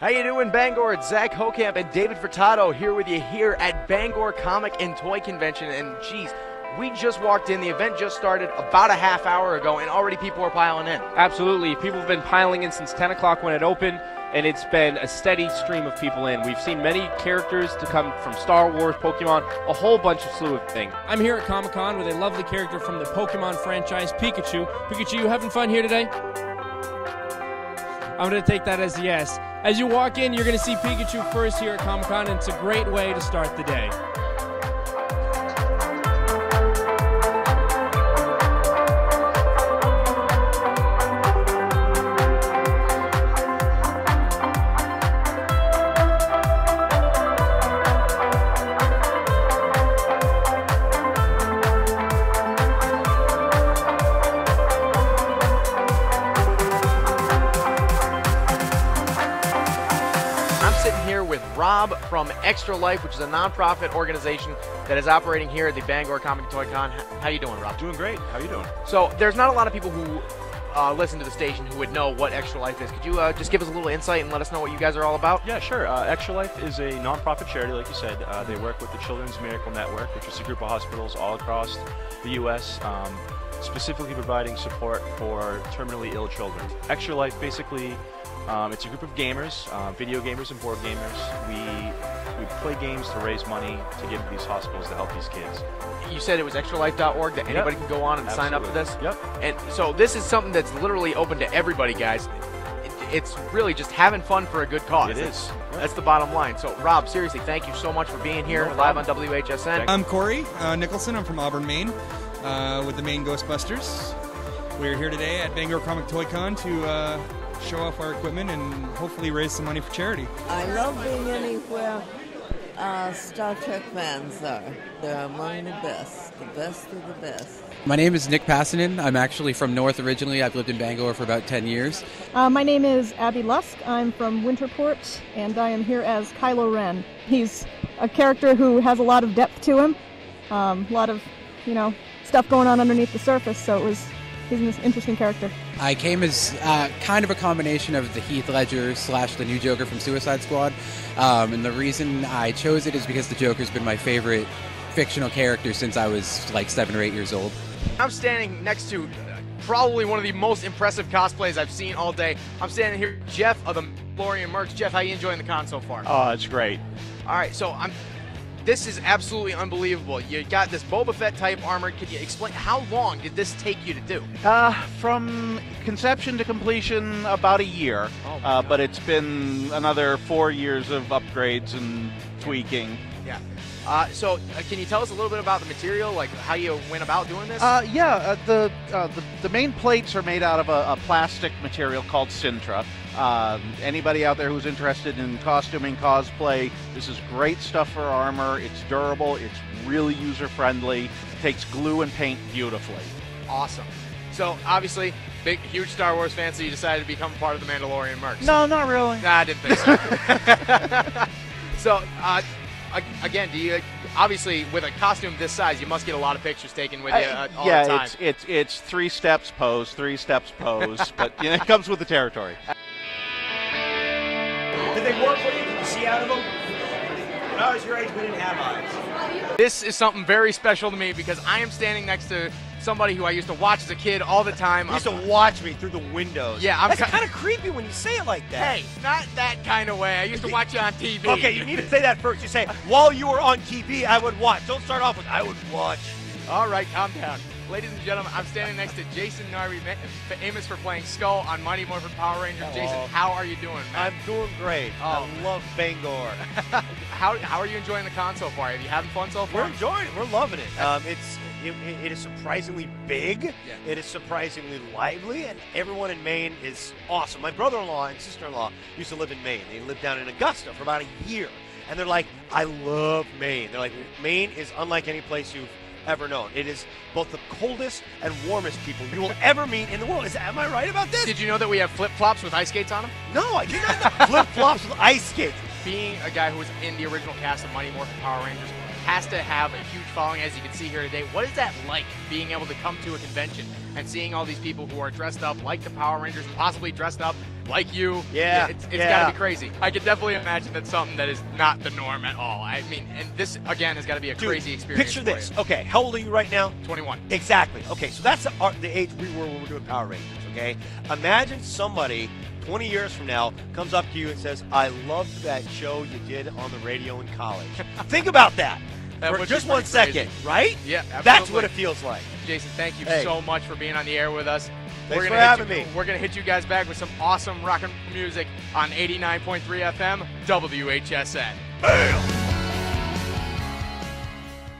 How you doing, Bangor? It's Zach Hoogkamp and David Furtado here with you here at Bangor Comic and Toy Convention. And geez, we just walked in. The event just started about a half hour ago, and already people are piling in. Absolutely. People have been piling in since 10 o'clock when it opened, and it's been a steady stream of people in. We've seen many characters to come from Star Wars, Pokemon, a whole bunch of slew of things. I'm here at Comic-Con with a lovely character from the Pokemon franchise, Pikachu. Pikachu, you having fun here today? I'm going to take that as a yes. As you walk in, you're going to see Pikachu first here at Comic-Con, and it's a great way to start the day. From Extra Life, which is a nonprofit organization that is operating here at the Bangor Comic and Toy Con. How you doing, Rob? Doing great. How you doing? So there's not a lot of people who listen to the station who would know what Extra Life is. Could you just give us a little insight and let us know what you guys are all about? Yeah, sure. Extra Life is a nonprofit charity, like you said. They work with the Children's Miracle Network, which is a group of hospitals all across the U.S., specifically providing support for terminally ill children. Extra Life basically... it's a group of gamers, video gamers and board gamers. We play games to raise money to give to these hospitals to help these kids. You said it was ExtraLife.org that anybody can go on and sign up for this? Yep. And so this is something that's literally open to everybody, guys. It's really just having fun for a good cause. It is. That's the bottom line. So, Rob, seriously, thank you so much for being here live on WHSN. I'm Corey Nicholson. I'm from Auburn, Maine, with the Maine Ghostbusters. We're here today at Bangor Comic Toy Con to... show off our equipment and hopefully raise some money for charity. I love being anywhere Star Trek fans are. They're among the best of the best. My name is Nick Passanen. I'm actually from North originally. I've lived in Bangor for about 10 years. My name is Abby Lusk. I'm from Winterport, and I am here as Kylo Ren. He's a character who has a lot of depth to him, a lot of, you know, stuff going on underneath the surface, so it was... He's an interesting character. I came as kind of a combination of the Heath Ledger / the new Joker from Suicide Squad. And the reason I chose it is because the Joker's been my favorite fictional character since I was like 7 or 8 years old. I'm standing next to probably one of the most impressive cosplays I've seen all day. I'm standing here, Jeff of the Glorian Mercs. Jeff, how are you enjoying the con so far? Oh, it's great. All right, so this is absolutely unbelievable. You got this Boba Fett type armor. Could you explain, how long did this take you to do? From conception to completion, about a year. Oh, but it's been another 4 years of upgrades and tweaking. Yeah. So can you tell us a little bit about the material, like how you went about doing this? Yeah, the main plates are made out of a plastic material called Sintra. Anybody out there who's interested in costuming, cosplay, this is great stuff for armor. It's durable, it's really user-friendly, takes glue and paint beautifully. Awesome. So obviously, big, huge Star Wars fan, so you decided to become part of the Mandalorian Mercs. No, not really. Nah, I didn't think so. So, again, do you obviously with a costume this size, you must get a lot of pictures taken with you all the time. Yeah, it's three steps pose, but you know, it comes with the territory. Did they work for you? Did you see out of them? When I was your age, we didn't have eyes. This is something very special to me because I am standing next to somebody who I used to watch as a kid all the time. Used to watch me through the windows. Yeah, that's kind of creepy when you say it like that. Hey, not that kind of way. I used to watch you on TV. Okay, you need to say that first. You say, while you were on TV, I would watch. Don't start off with, I would watch. All right, calm down. Ladies and gentlemen, I'm standing next to Jason Narvi, famous for playing Skull on Mighty Morphin Power Rangers. Hello. Jason, how are you doing, man? I'm doing great. Oh. I love Bangor. How are you enjoying the con so far? Are you having fun so far? We're enjoying it. We're loving it. It is surprisingly big. Yeah. It is surprisingly lively, and everyone in Maine is awesome. My brother-in-law and sister-in-law used to live in Maine. They lived down in Augusta for about a year, and they're like, I love Maine. They're like, Maine is unlike any place you've ever known. It is both the coldest and warmest people you will ever meet in the world. Am I right about this? Did you know that we have flip-flops with ice skates on them? No, I did not know. Flip-flops with ice skates. Being a guy who was in the original cast of Mighty Morphin Power Rangers has to have a huge following, as you can see here today. What is that like, being able to come to a convention and seeing all these people who are dressed up like the Power Rangers and possibly dressed up like you. Yeah. It's got to be crazy. I could definitely imagine that's something that is not the norm at all. I mean, and this, again, has got to be a crazy experience. Picture this. Okay, how old are you right now? 21. Exactly. Okay, so that's the age we were when we were doing Power Rangers, okay? Imagine somebody 20 years from now comes up to you and says, I loved that show you did on the radio in college. Think about that. For just one second, right? Yeah, absolutely. That's what it feels like. Jason, thank you so much for being on the air with us. Thanks for having me. We're going to hit you guys back with some awesome rock and music on 89.3 FM WHSN. Bam!